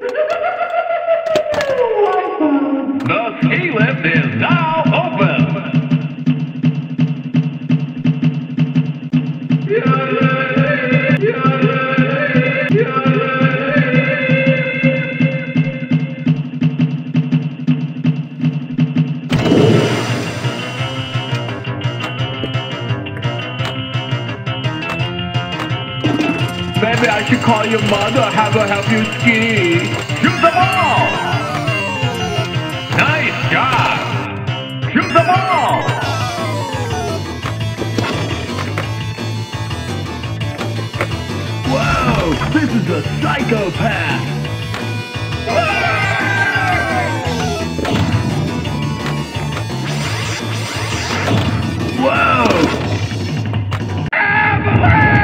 The ski lift is now open. Maybe I should call your mother, have her help you ski. Shoot the ball! God. Shoot the ball! Whoa! This is a psychopath! Whoa! Avalanche!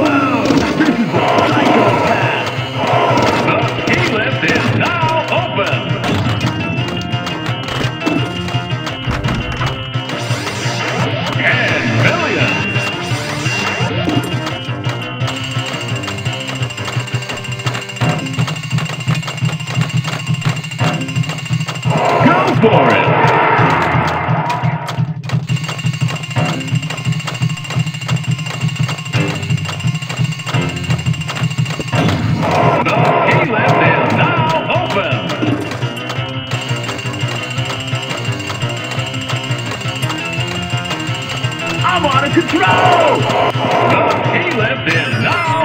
Whoa! This is a psychopath! I'm out of control!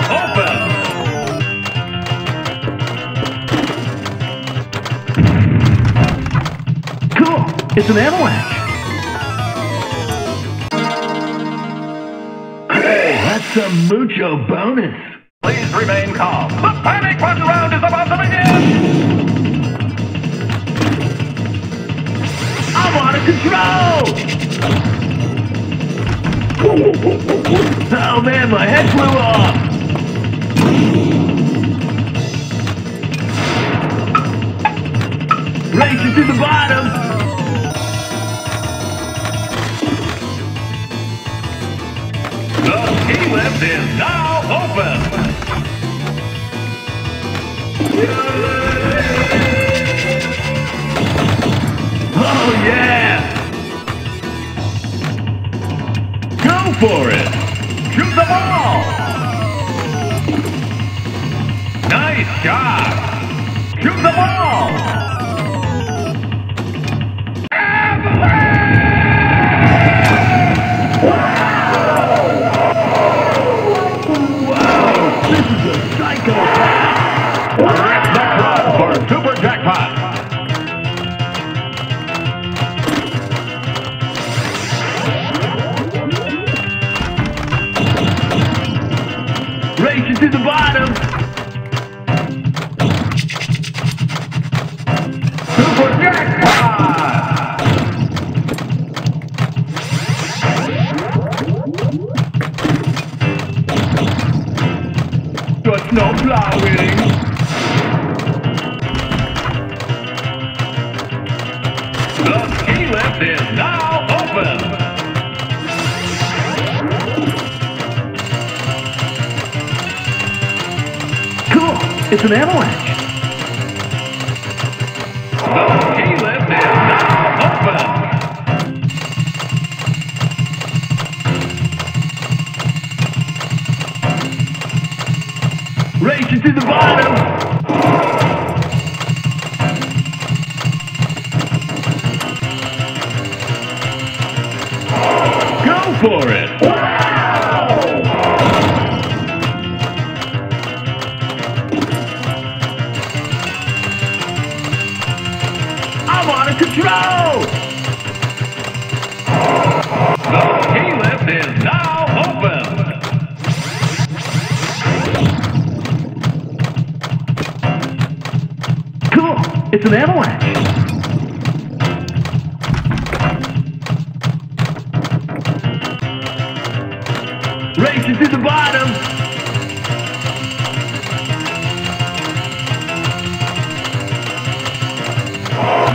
The ski lift is now open! Cool! It's an avalanche! Hey, that's a mucho bonus! Please remain calm. The panic run round is about to begin! I'm out of control! Oh man, my head flew off! Racing to the bottom! The ski lift is now open! Oh yeah! For it. Shoot the ball! Nice shot! Shoot the ball! Wow! Wow! This is a psychopath! That's the run for Super Jackpot! Racing to the bottom! Super jackpot! Just no plow winning! The ski lift is now open! It's an avalanche! The ski lift is now open! Racing to the bottom! Go for it! Wow! Control! The ski lift is now open! Cool! It's an avalanche! Racing to the bottom!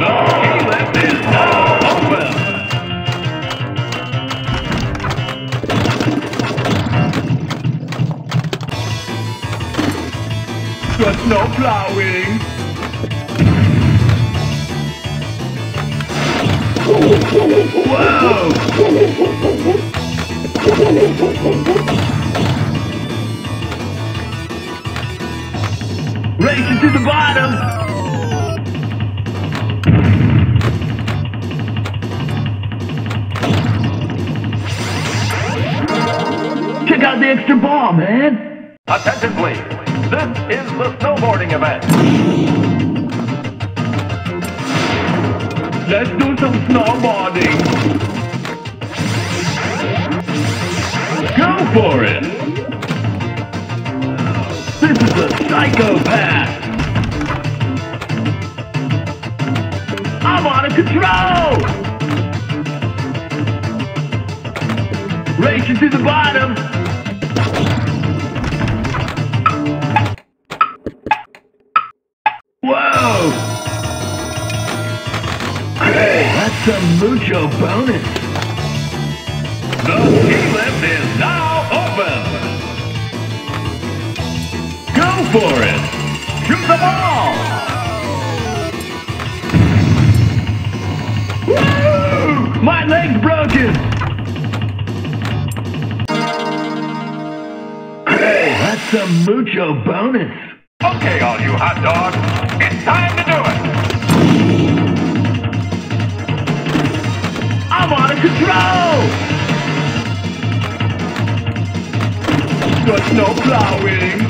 The is now open! plowing. Wow! Racing to the bottom. The extra ball, man. Attention, please. This is the snowboarding event. Let's do some snowboarding. Go for it. This is a psychopath. I'm out of control. Racing to the bottom. Some mucho bonus. The ski lift is now open. Go for it. Shoot the ball. Woo! My leg's broken. Hey, that's some mucho bonus. Okay, all you hot dogs, it's time to do it. I'm out of control! There's no plowing!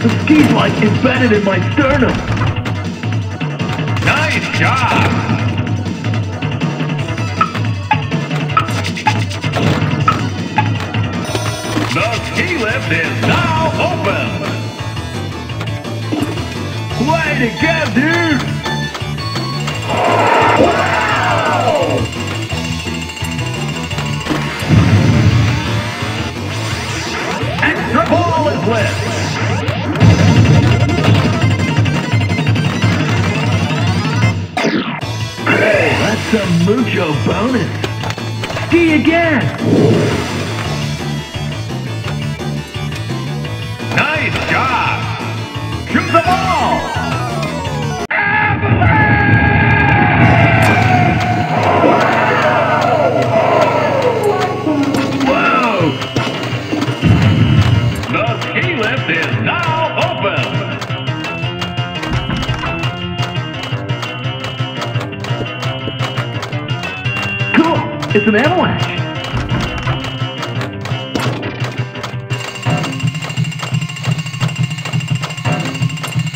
The ski light is embedded in my sternum! Nice job! The ski lift is now open! Way to go, dude! Wow! Extra ball is lit! Hey, that's a mucho bonus! Ski again! Nice job! Shoot the ball! It's an avalanche!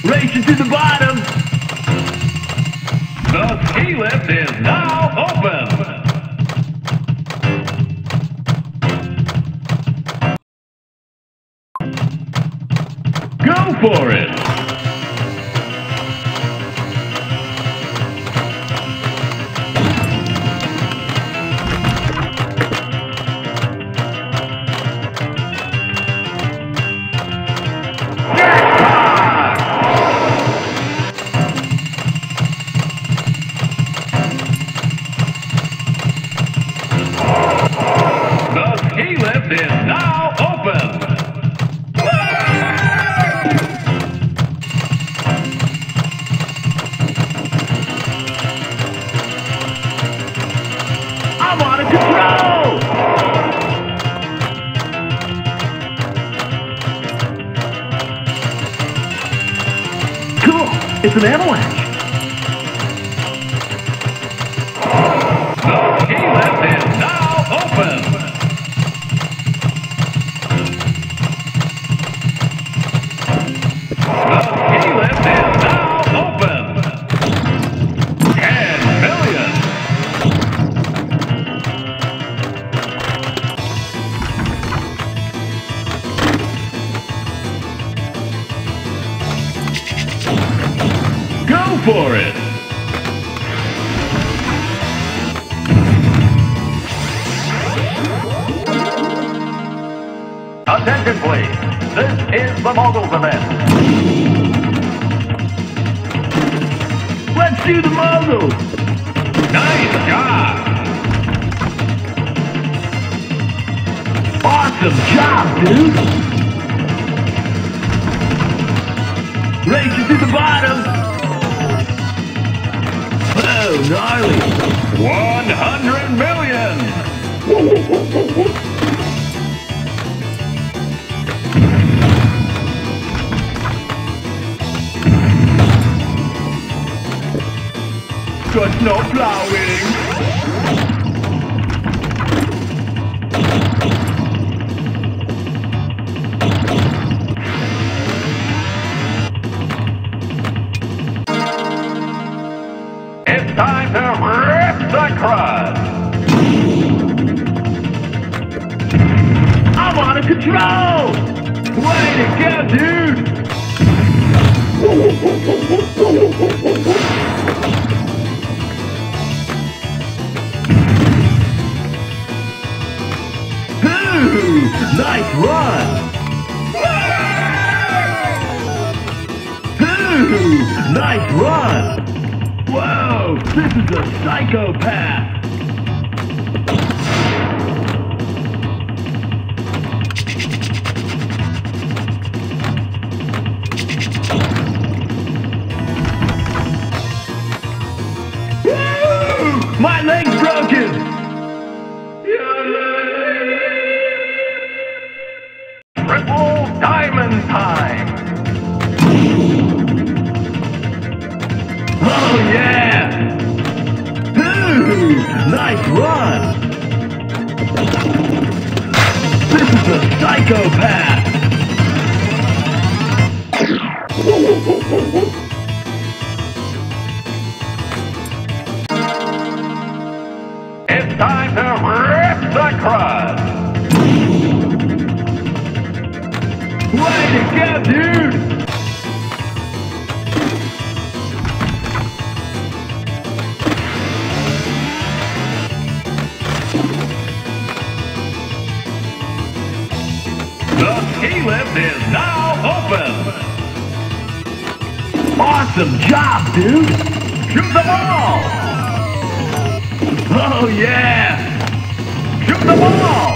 Racing to the bottom! The ski lift is now open! Go for it! It's an avalanche! The ski lift is now open! The ski lift is now open! 10 million! For it. Attention, please. This is the Moguls event. Let's do the Moguls. Nice job. Awesome job, dude. Racing to the bottom. Oh, gnarly. 100 million. But no plowing. Time to rip the crud! I'm out of control! Way to go, dude! Ooh, nice run! Ooh, nice run! Whoa! This is a psychopath! Woo! My leg's broken! Triple diamond time! Oh yeah! Ooh, nice run! This is a psychopath! It's time to rip the crud! Way to go, dude! Lift is now open! Awesome job, dude! Shoot the ball! Oh yeah! Shoot the ball!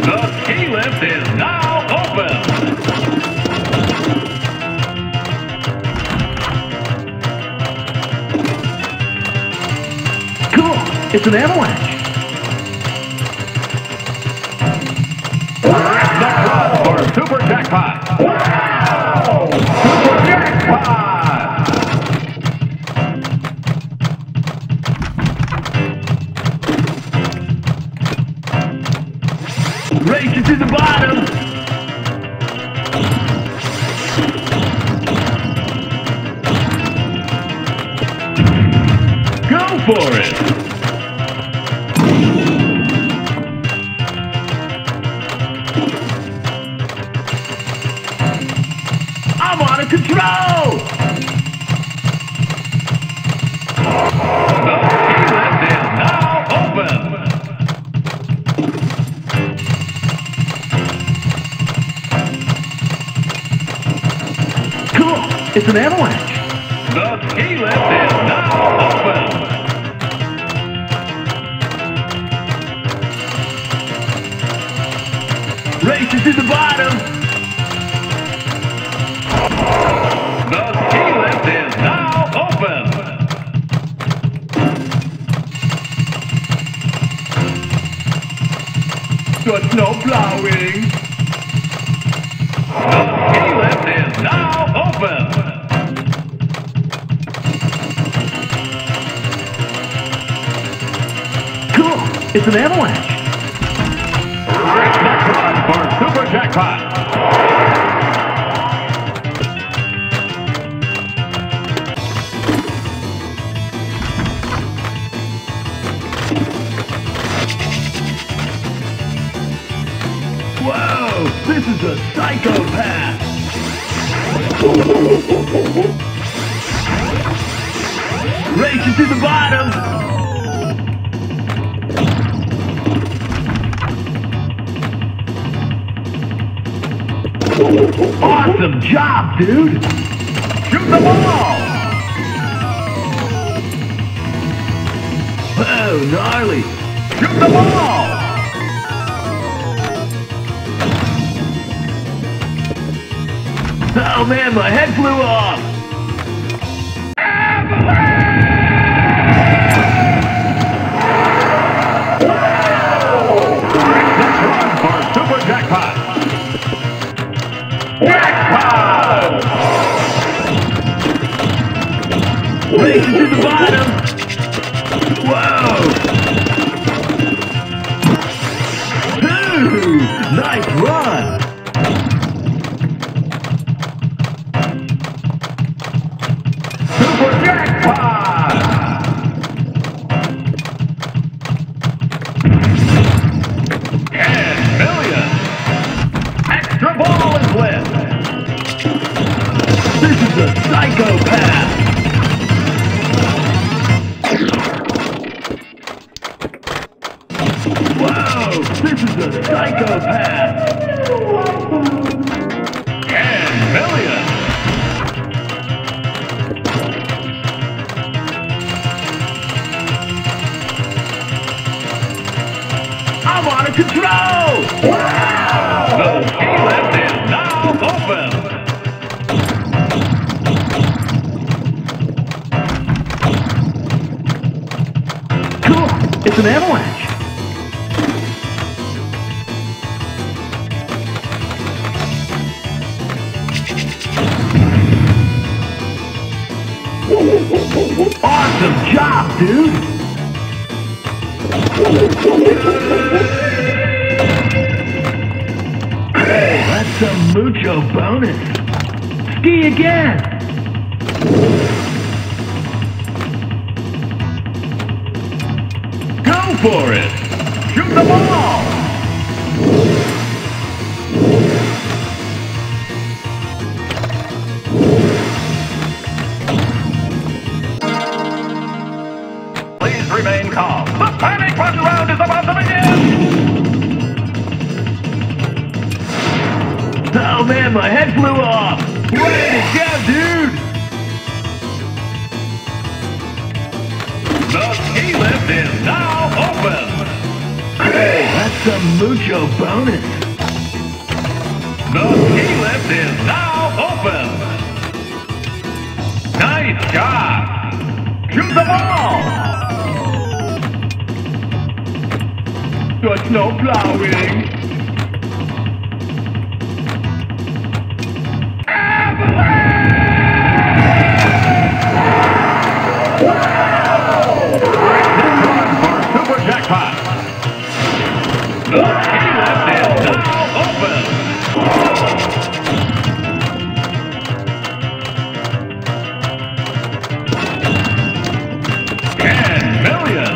The ski lift is now open! It's an avalanche! That's for Super Jackpot! Wow! Super Jackpot! Racing to the bottom! Go for it! Control! The ski lift is now open! Cool! It's an avalanche! The ski lift is now open! Racing to the bottom! But no plowing. The ski lift is now open. Cool, it's an avalanche. Rip the crud for Super Jackpot. This is a psychopath! Racing to the bottom! Awesome job, dude! Shoot the ball! Oh, gnarly! Shoot the ball! Oh man, my head flew off! Let's run for Super Jackpot! Jackpot! Racing to the bottom! Whoa! Ooh, nice run! Wow, this is a psychopath! And million! I'm out of control! Wow! The left is now open! Cool! It's an avalanche! Awesome job, dude! Hey, that's a mucho bonus! Ski again! Go for it! Shoot the ball! Remain calm. The panic run round is about to begin! Oh man, my head flew off! Way to go, dude! The key lift is now open! Hey, that's a mucho bonus! The key lift is now open! Nice job! Shoot the ball! But no plowing! Avalanche! Wow! This one for Super Jackpot! The key lift is now open! Oh. 10 million!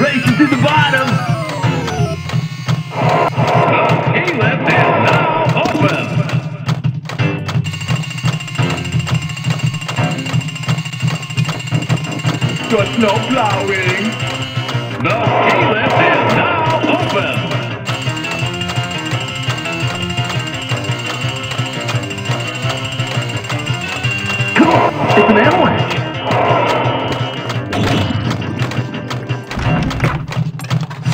Racing to the bottom! The key lift is now open! Just no plowing! The key lift is now open! Come on! It's an avalanche!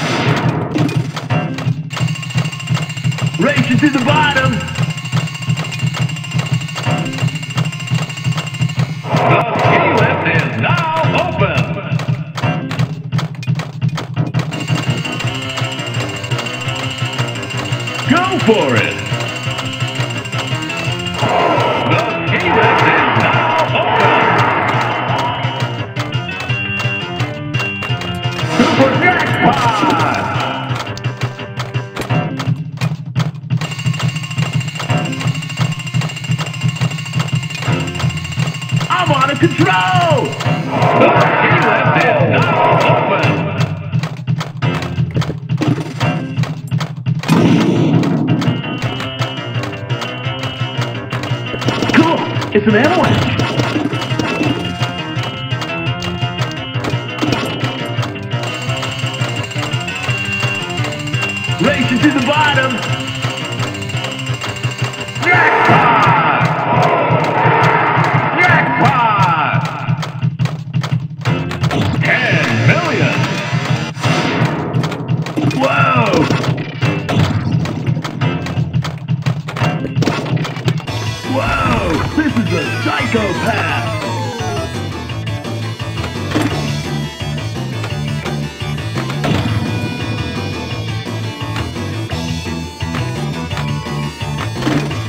Racing to the bottom! The key lift is now open! Go for it! The key lift is now open! Super Jackpot! Control! The key lift is now open! Cool! It's an avalanche! Racing to the bottom! Jackpot! Whoa! This is a psychopath!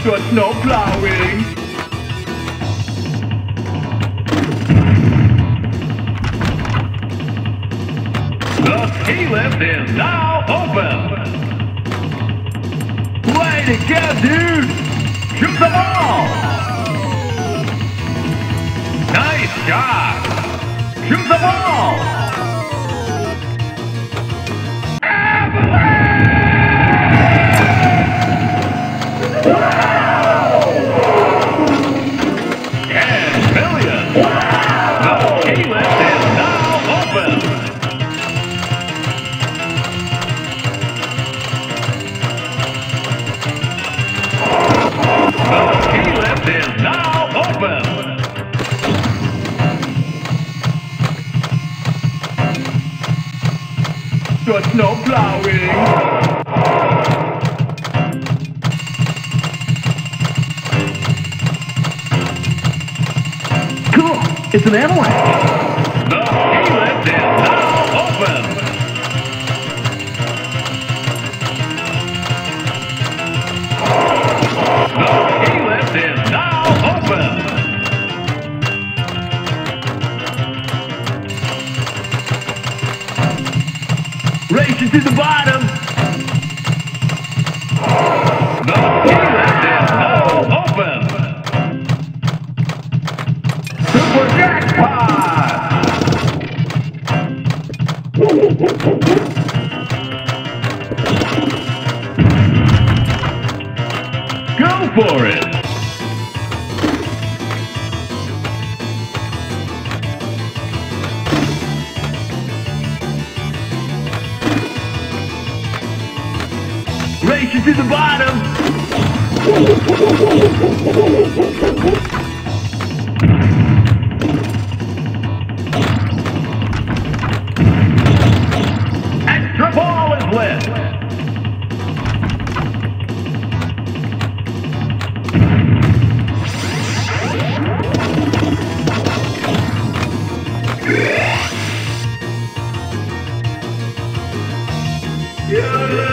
But no plowing! The ski lift is now open! Way to go, dude! Shoot the ball! Nice shot! Shoot the ball! But no plowing. Cool, it's an avalanche. The ski lift is now open. The ski lift is now open. Racing to the bottom. For it. Racing to the bottom. Extra ball is lit. Yeah.